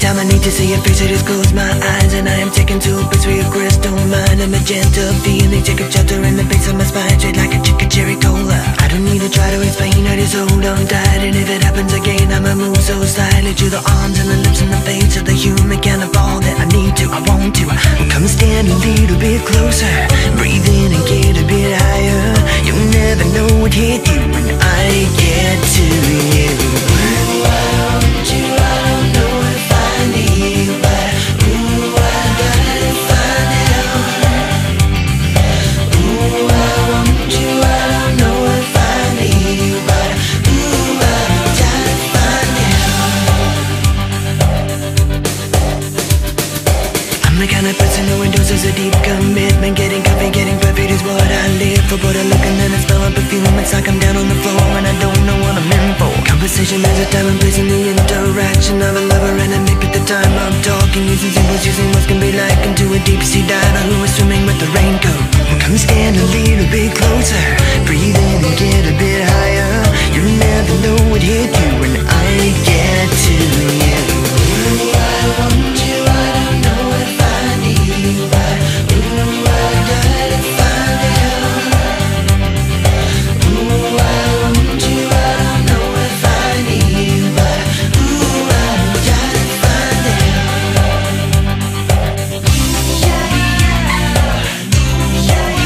time I need to see your face, I just close my eyes, and I am taken to a place where your crystal mind, a magenta feeling, take a shelter in the face of my spine, straight like a chicken cherry cola. I don't need to try to explain, I just hold on tight, and if it happens again, I'ma move so slightly to the arms and the lips and the face of the human kind of all that I need to, I want to. Come stand a little bit closer, breathe in and get a bit higher. You'll never know what hit you when I get to you. Ooh, I want you, I don't know if I need you, but ooh, I gotta find out. Ooh, I want you, I don't know if I need you, but ooh, I gotta find out. I'm the kind of person who endorses a deep commitment. Getting coffee, getting perfect is what I live for, but I look and then I smell a perfume. It's like I'm down on the floor and I don't know what I'm in for. Conversation is a time and place in the interaction of a lover and a mate. But the time I'm talking, using symbols, using what can be like into a deep sea diver who is swimming with the raincoat. Come stand a little bit closer, breathe in and get a bit higher. You'll never know what hit you when I get to you. Ooh, I want you, I don't know if I need you, but ooh, I gotta find out. Ooh, I want you, I don't know if I need you, but ooh, I gotta find out. Ooh, yeah, yeah.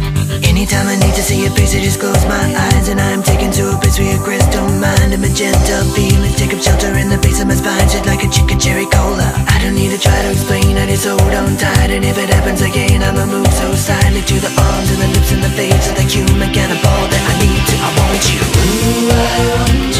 Ooh, yeah, yeah. Anytime I need to see your face, I just close my eyes, and I'm taken to a place where your crystal mind, a magenta feeling, take up shelter in the base of my spine, shit like a chicken cherry cola. I don't need to try to explain, I just hold on tight, and if it happens again, I'ma move so silently to the arms and the lips and the face of the human cannibal that I need to, I want you. Ooh, I want you.